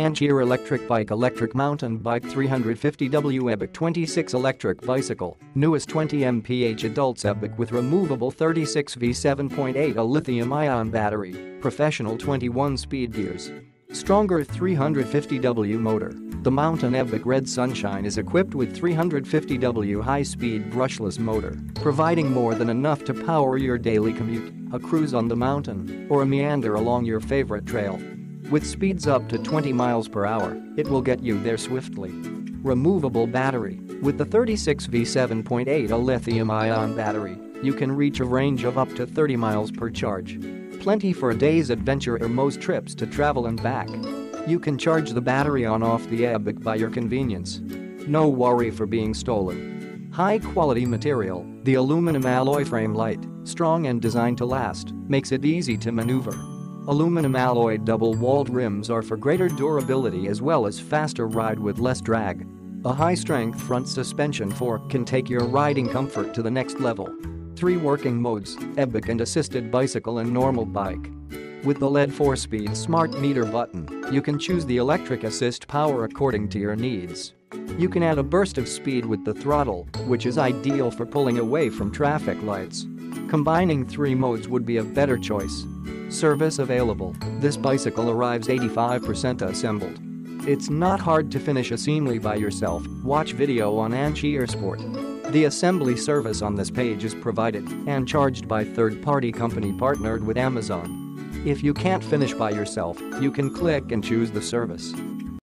Ancheer electric bike, electric mountain bike, 350W eBike 26 electric bicycle, newest 20 mph adults eBike with removable 36V 7.8, a lithium-ion battery, professional 21-speed gears, stronger 350W motor. The mountain eBike Red Sunshine is equipped with 350W high-speed brushless motor, providing more than enough to power your daily commute, a cruise on the mountain, or a meander along your favorite trail. With speeds up to 20 miles per hour, it will get you there swiftly. Removable battery. With the 36V 7.8 a lithium-ion battery, you can reach a range of up to 30 miles per charge. Plenty for a day's adventure or most trips to travel and back. You can charge the battery on off the eBike by your convenience. No worry for being stolen. High quality material, the aluminum alloy frame, light, strong and designed to last, makes it easy to maneuver. Aluminum alloy double-walled rims are for greater durability as well as faster ride with less drag. A high-strength front suspension fork can take your riding comfort to the next level. 3 working modes, eBike and assisted bicycle and normal bike. With the LED 4-speed smart meter button, you can choose the electric assist power according to your needs. You can add a burst of speed with the throttle, which is ideal for pulling away from traffic lights. Combining 3 modes would be a better choice. Service available. This bicycle arrives 85% assembled. It's not hard to finish assembly by yourself. Watch video on Ancheer Sport. The assembly service on this page is provided and charged by third-party company partnered with Amazon. If you can't finish by yourself, you can click and choose the service.